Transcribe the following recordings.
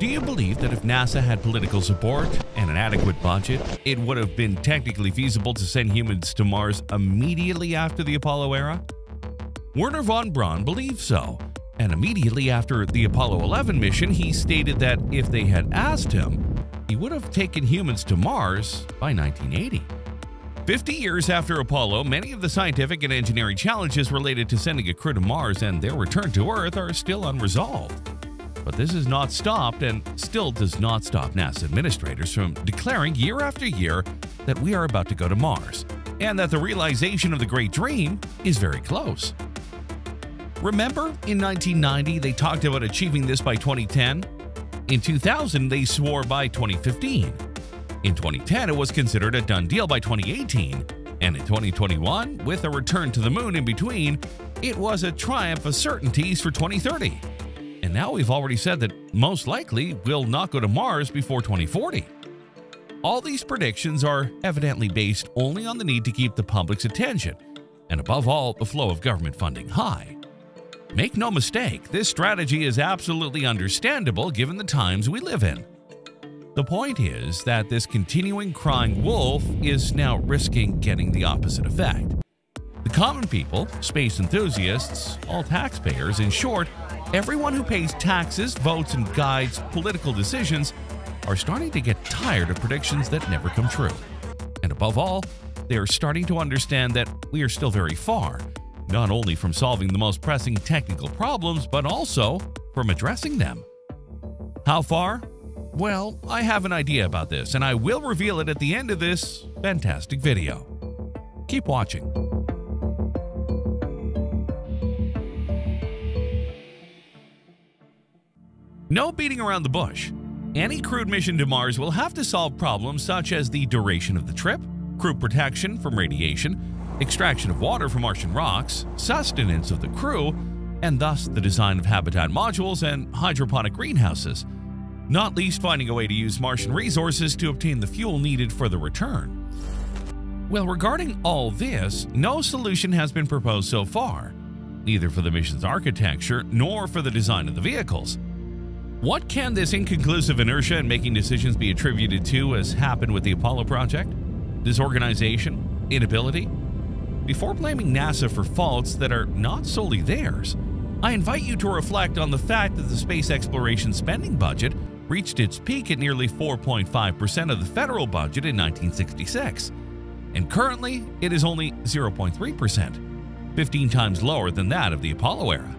Do you believe that if NASA had political support and an adequate budget, it would have been technically feasible to send humans to Mars immediately after the Apollo era? Wernher von Braun believed so, and immediately after the Apollo 11 mission, he stated that if they had asked him, he would have taken humans to Mars by 1980. 50 years after Apollo, many of the scientific and engineering challenges related to sending a crew to Mars and their return to Earth are still unresolved. But this has not stopped and still does not stop NASA administrators from declaring year after year that we are about to go to Mars and that the realization of the Great Dream is very close. Remember, in 1990, they talked about achieving this by 2010? In 2000, they swore by 2015. In 2010, it was considered a done deal by 2018. And in 2021, with a return to the moon in between, it was a triumph of certainties for 2030. And now we've already said that most likely we'll not go to Mars before 2040. All these predictions are evidently based only on the need to keep the public's attention and, above all, the flow of government funding high. Make no mistake, this strategy is absolutely understandable given the times we live in. The point is that this continuing crying wolf is now risking getting the opposite effect. The common people, space enthusiasts, all taxpayers, in short, everyone who pays taxes, votes, and guides political decisions are starting to get tired of predictions that never come true. And above all, they are starting to understand that we are still very far, not only from solving the most pressing technical problems, but also from addressing them. How far? Well, I have an idea about this, and I will reveal it at the end of this fantastic video. Keep watching. No beating around the bush. Any crewed mission to Mars will have to solve problems such as the duration of the trip, crew protection from radiation, extraction of water from Martian rocks, sustenance of the crew, and thus the design of habitat modules and hydroponic greenhouses, not least finding a way to use Martian resources to obtain the fuel needed for the return. Well, regarding all this, no solution has been proposed so far, neither for the mission's architecture nor for the design of the vehicles. What can this inconclusive inertia in making decisions be attributed to, as happened with the Apollo project? Disorganization? Inability? Before blaming NASA for faults that are not solely theirs, I invite you to reflect on the fact that the space exploration spending budget reached its peak at nearly 4.5% of the federal budget in 1966, and currently it is only 0.3%, 15 times lower than that of the Apollo era.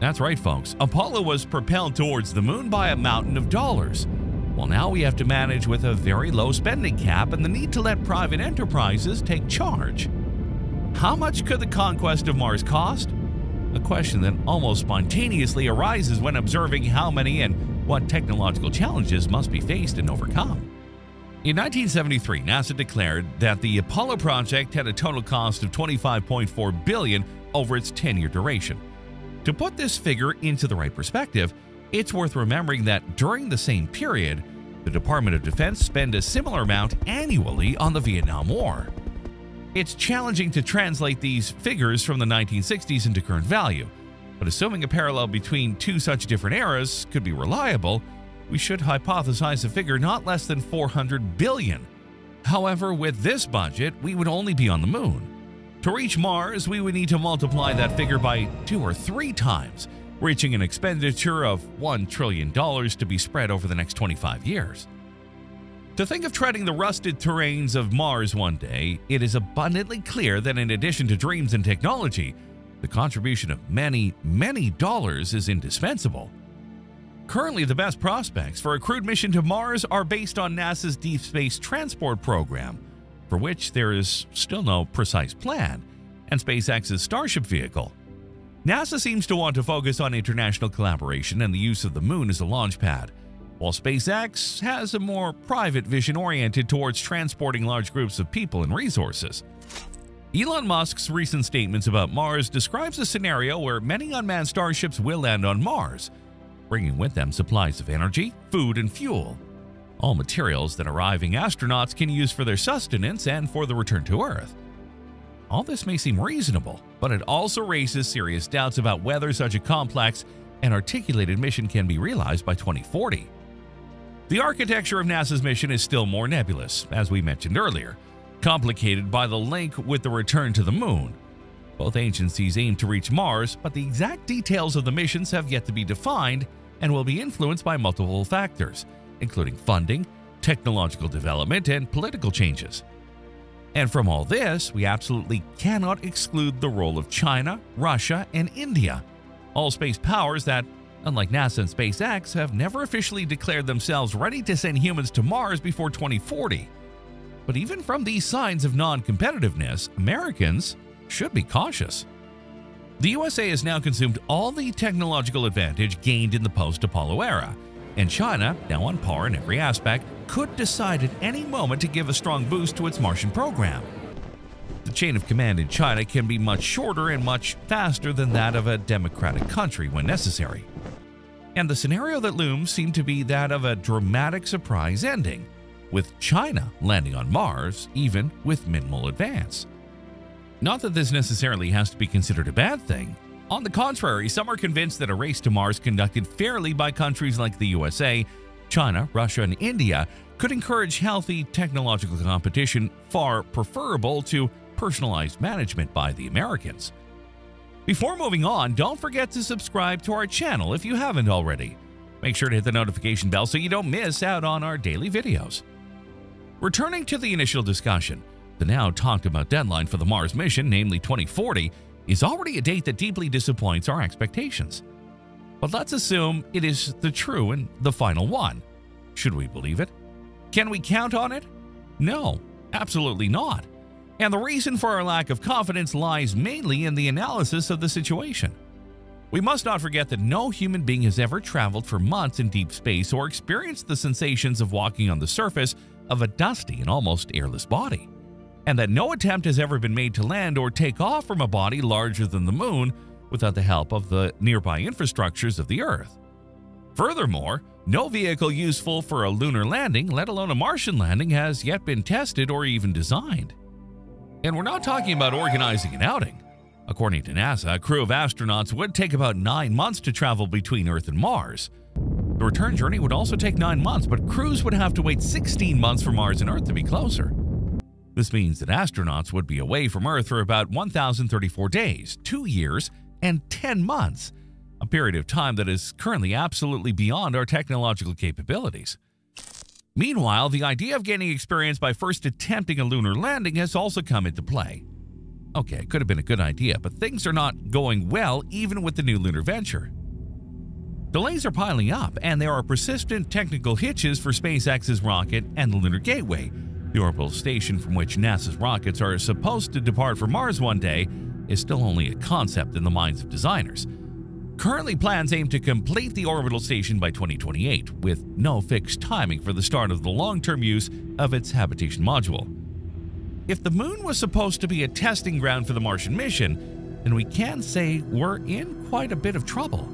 That's right, folks. Apollo was propelled towards the moon by a mountain of dollars. Well, now we have to manage with a very low spending cap and the need to let private enterprises take charge. How much could the conquest of Mars cost? A question that almost spontaneously arises when observing how many and what technological challenges must be faced and overcome. In 1973, NASA declared that the Apollo project had a total cost of $25.4 billion over its 10-year duration. To put this figure into the right perspective, it's worth remembering that during the same period, the Department of Defense spent a similar amount annually on the Vietnam War. It's challenging to translate these figures from the 1960s into current value, but assuming a parallel between two such different eras could be reliable, we should hypothesize a figure not less than $400 billion. However, with this budget, we would only be on the moon. To reach Mars, we would need to multiply that figure by 2 or 3 times, reaching an expenditure of $1 trillion to be spread over the next 25 years. To think of treading the rusted terrains of Mars one day, it is abundantly clear that in addition to dreams and technology, the contribution of many, many dollars is indispensable. Currently, the best prospects for a crewed mission to Mars are based on NASA's Deep Space Transport Program, for which there is still no precise plan, and SpaceX's Starship vehicle. NASA seems to want to focus on international collaboration and the use of the moon as a launch pad, while SpaceX has a more private vision oriented towards transporting large groups of people and resources. Elon Musk's recent statements about Mars describes a scenario where many unmanned starships will land on Mars, bringing with them supplies of energy, food, and fuel, all materials that arriving astronauts can use for their sustenance and for the return to Earth. All this may seem reasonable, but it also raises serious doubts about whether such a complex and articulated mission can be realized by 2040. The architecture of NASA's mission is still more nebulous, as we mentioned earlier, complicated by the link with the return to the Moon. Both agencies aim to reach Mars, but the exact details of the missions have yet to be defined and will be influenced by multiple factors, including funding, technological development, and political changes. And from all this, we absolutely cannot exclude the role of China, Russia, and India, all space powers that, unlike NASA and SpaceX, have never officially declared themselves ready to send humans to Mars before 2040. But even from these signs of non-competitiveness, Americans should be cautious. The USA has now consumed all the technological advantage gained in the post-Apollo era, and China, now on par in every aspect, could decide at any moment to give a strong boost to its Martian program. The chain of command in China can be much shorter and much faster than that of a democratic country when necessary. And the scenario that looms seemed to be that of a dramatic surprise ending, with China landing on Mars even with minimal advance. Not that this necessarily has to be considered a bad thing. On the contrary, some are convinced that a race to Mars conducted fairly by countries like the USA, China, Russia, and India could encourage healthy technological competition far preferable to personalized management by the Americans. Before moving on, don't forget to subscribe to our channel if you haven't already. Make sure to hit the notification bell so you don't miss out on our daily videos. Returning to the initial discussion, the now talked about deadline for the Mars mission, namely 2040, is already a date that deeply disappoints our expectations. But let's assume it is the true and the final one. Should we believe it? Can we count on it? No, absolutely not. And the reason for our lack of confidence lies mainly in the analysis of the situation. We must not forget that no human being has ever traveled for months in deep space or experienced the sensations of walking on the surface of a dusty and almost airless body, and that no attempt has ever been made to land or take off from a body larger than the Moon without the help of the nearby infrastructures of the Earth. Furthermore, no vehicle useful for a lunar landing, let alone a Martian landing, has yet been tested or even designed. And we're not talking about organizing an outing. According to NASA, a crew of astronauts would take about 9 months to travel between Earth and Mars. The return journey would also take 9 months, but crews would have to wait 16 months for Mars and Earth to be closer. This means that astronauts would be away from Earth for about 1,034 days, 2 years, and 10 months, a period of time that is currently absolutely beyond our technological capabilities. Meanwhile, the idea of gaining experience by first attempting a lunar landing has also come into play. Okay, it could have been a good idea, but things are not going well even with the new lunar venture. Delays are piling up, and there are persistent technical hitches for SpaceX's rocket and the Lunar Gateway, the orbital station from which NASA's rockets are supposed to depart for Mars one day, is still only a concept in the minds of designers. Currently, plans aim to complete the orbital station by 2028, with no fixed timing for the start of the long-term use of its habitation module. If the Moon was supposed to be a testing ground for the Martian mission, then we can say we're in quite a bit of trouble.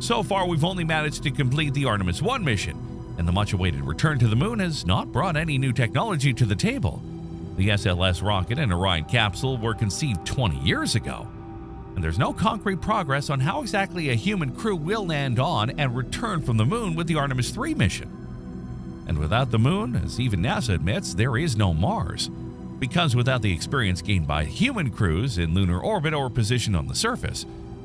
So far, we've only managed to complete the Artemis 1 mission, and the much-awaited return to the Moon has not brought any new technology to the table. The SLS rocket and Orion capsule were conceived 20 years ago, and there's no concrete progress on how exactly a human crew will land on and return from the Moon with the Artemis 3 mission. And without the Moon, as even NASA admits, there is no Mars, because without the experience gained by human crews in lunar orbit or position on the surface,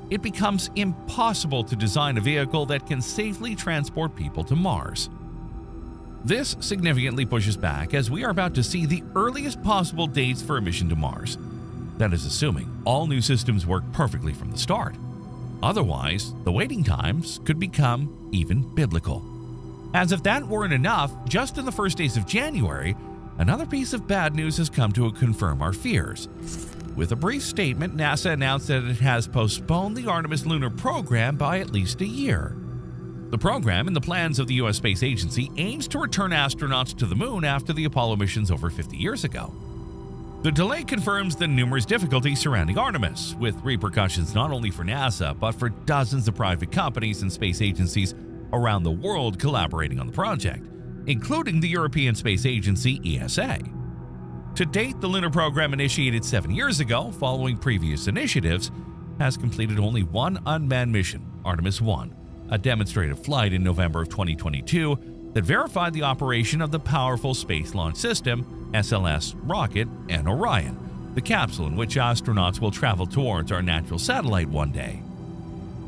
it becomes impossible to design a vehicle that can safely transport people to Mars. This significantly pushes back as we are about to see the earliest possible dates for a mission to Mars. That is assuming all new systems work perfectly from the start. Otherwise, the waiting times could become even biblical. As if that weren't enough, just in the first days of January, another piece of bad news has come to confirm our fears. With a brief statement, NASA announced that it has postponed the Artemis lunar program by at least a year. The program, in the plans of the U.S. Space Agency, aims to return astronauts to the Moon after the Apollo missions over 50 years ago. The delay confirms the numerous difficulties surrounding Artemis, with repercussions not only for NASA but for dozens of private companies and space agencies around the world collaborating on the project, including the European Space Agency ESA. To date, the lunar program, initiated 7 years ago following previous initiatives, has completed only one unmanned mission, Artemis 1. A demonstrative flight in November of 2022 that verified the operation of the powerful Space Launch System, SLS, rocket and Orion, the capsule in which astronauts will travel towards our natural satellite one day.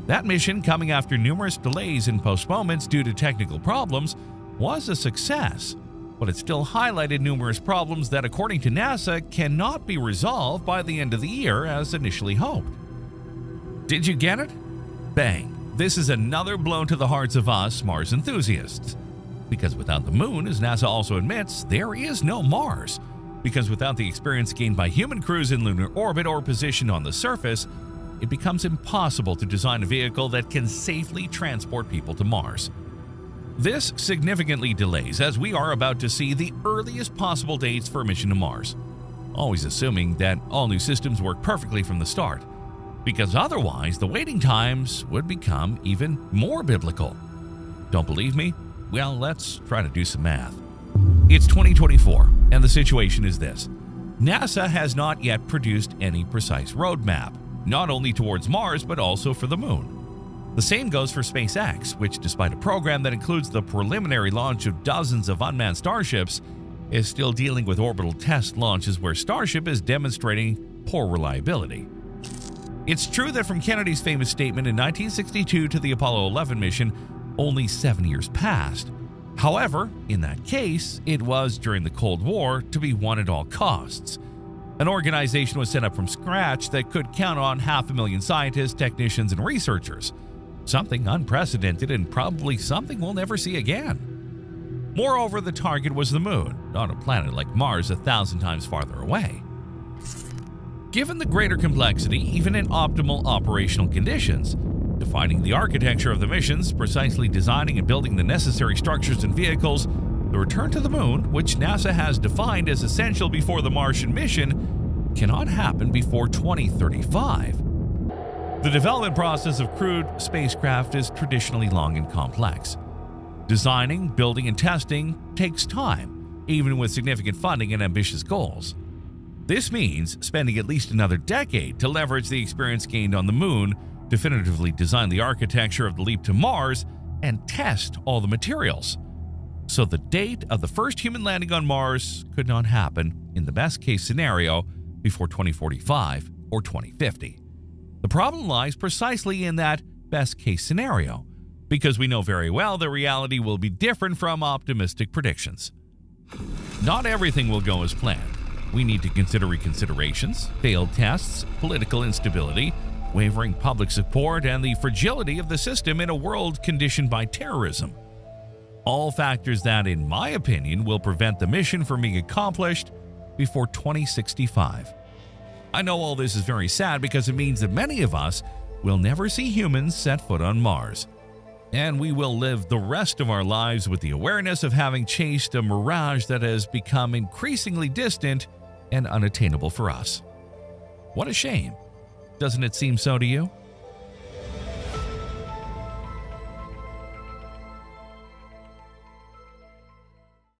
That mission, coming after numerous delays and postponements due to technical problems, was a success, but it still highlighted numerous problems that, according to NASA, cannot be resolved by the end of the year as initially hoped. Did you get it? Bang! This is another blow to the hearts of us Mars enthusiasts. Because without the Moon, as NASA also admits, there is no Mars. Because without the experience gained by human crews in lunar orbit or position on the surface, it becomes impossible to design a vehicle that can safely transport people to Mars. This significantly delays, as we are about to see, the earliest possible dates for a mission to Mars, always assuming that all new systems work perfectly from the start, because otherwise the waiting times would become even more biblical. Don't believe me? Well, let's try to do some math. It's 2024, and the situation is this. NASA has not yet produced any precise roadmap, not only towards Mars but also for the Moon. The same goes for SpaceX, which, despite a program that includes the preliminary launch of dozens of unmanned starships, is still dealing with orbital test launches where Starship is demonstrating poor reliability. It's true that from Kennedy's famous statement in 1962 to the Apollo 11 mission, only 7 years passed. However, in that case, it was during the Cold War to be won at all costs. An organization was set up from scratch that could count on 500,000 scientists, technicians, and researchers. Something unprecedented, and probably something we'll never see again. Moreover, the target was the Moon, not a planet like Mars 1,000 times farther away. Given the greater complexity, even in optimal operational conditions, defining the architecture of the missions, precisely designing and building the necessary structures and vehicles, the return to the Moon, which NASA has defined as essential before the Martian mission, cannot happen before 2035. The development process of crewed spacecraft is traditionally long and complex. Designing, building, and testing takes time, even with significant funding and ambitious goals. This means spending at least another decade to leverage the experience gained on the Moon, definitively design the architecture of the leap to Mars, and test all the materials. So the date of the first human landing on Mars could not happen, in the best-case scenario, before 2045 or 2050. The problem lies precisely in that best-case scenario, because we know very well the reality will be different from optimistic predictions. Not everything will go as planned. We need to consider reconsiderations, failed tests, political instability, wavering public support, and the fragility of the system in a world conditioned by terrorism. All factors that, in my opinion, will prevent the mission from being accomplished before 2065. I know all this is very sad because it means that many of us will never see humans set foot on Mars. And we will live the rest of our lives with the awareness of having chased a mirage that has become increasingly distant and unattainable for us. What a shame. Doesn't it seem so to you?